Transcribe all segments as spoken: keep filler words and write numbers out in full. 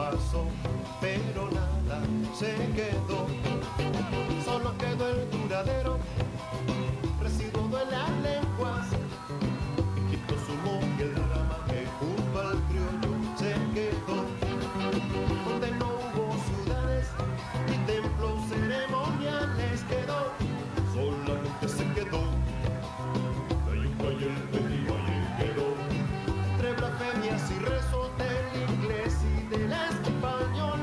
pasó, pero nada se quedó. Solo quedó el duradero, residuo de las lenguas. Quitó su moque el drama que junto al criollo se quedó. Donde no hubo ciudades ni templos ceremoniales quedó. Solamente se quedó la yuca y el pedivalle quedó. Entre blasfemias y rezos del inglés y del español,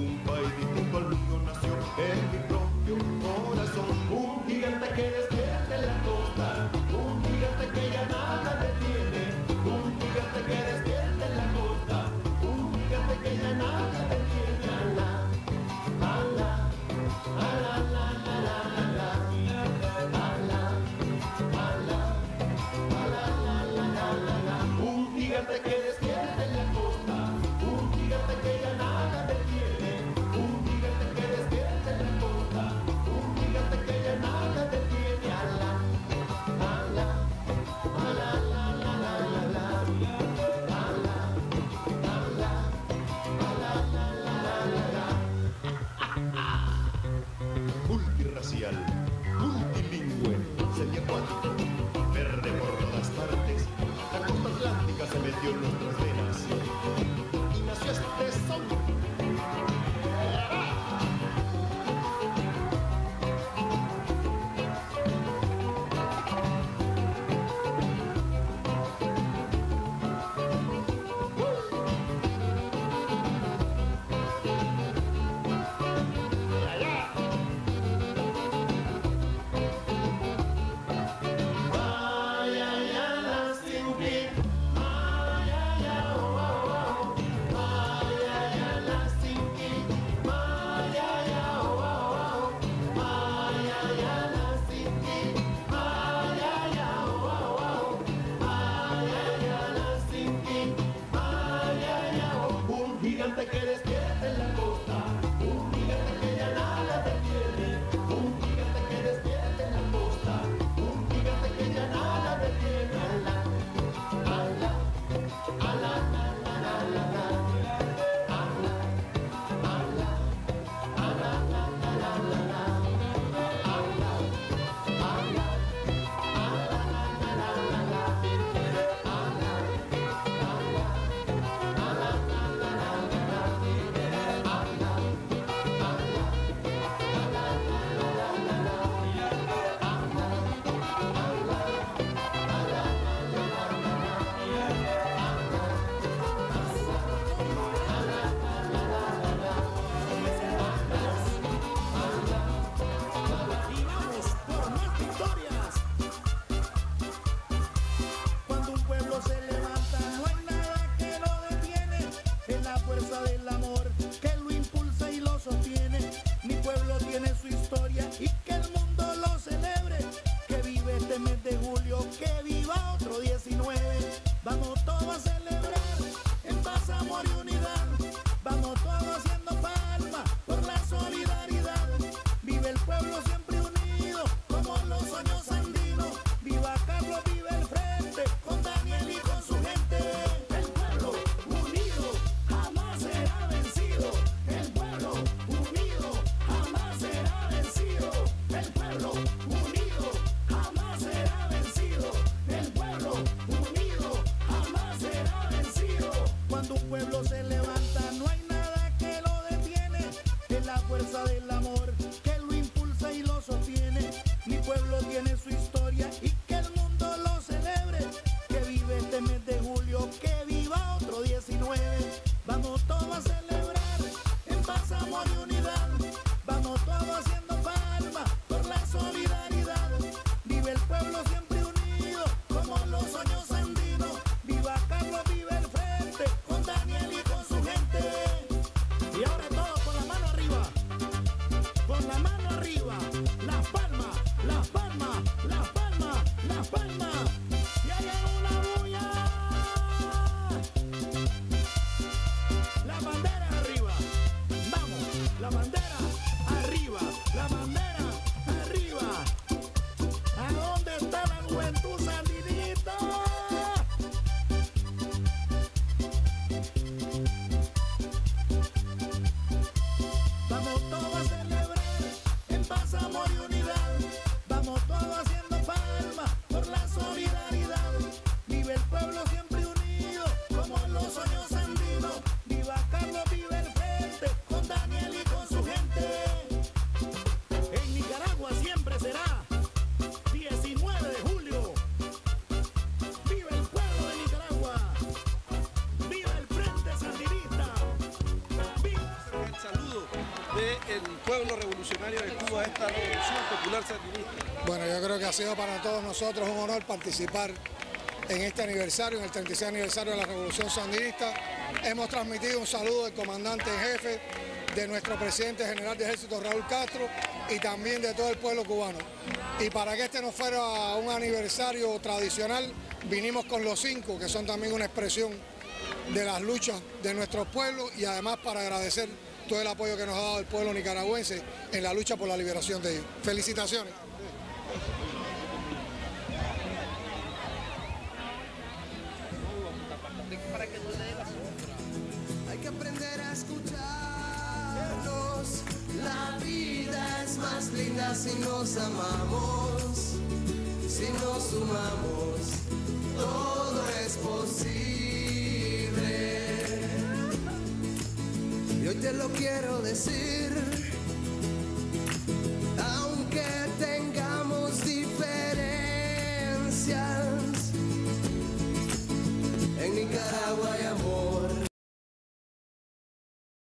un país distinto al mío nació en mi propio corazón. Un gigante que despierte la costa, un gigante que ya nada detiene, un gigante que despierte la costa, un gigante que ya nada detiene. Alá, alá, alá, alá, alá, alá, alá, alá, alá, alá, alá, alá. Un gigante que despierte la costa, un gigante que ya nada detiene, un gigante que despierte la costa, un gigante que ya nada detiene. Alá, alá, alá, alá, alá, alá, alá, alá, alá, alá. saludo del pueblo revolucionario de Cuba a esta revolución popular sandinista? Bueno, yo creo que ha sido para todos nosotros un honor participar en este aniversario, en el treinta y seis aniversario de la revolución sandinista. Hemos transmitido un saludo del comandante en jefe, de nuestro presidente general de ejército Raúl Castro y también de todo el pueblo cubano. Y para que este no fuera un aniversario tradicional, vinimos con los cinco, que son también una expresión de las luchas de nuestros pueblos, y además para agradecer todo el apoyo que nos ha dado el pueblo nicaragüense en la lucha por la liberación de ellos. Felicitaciones. Hay que aprender a escucharnos. La vida es más linda si nos amamos, si nos sumamos, todo es posible. Y hoy te lo quiero decir.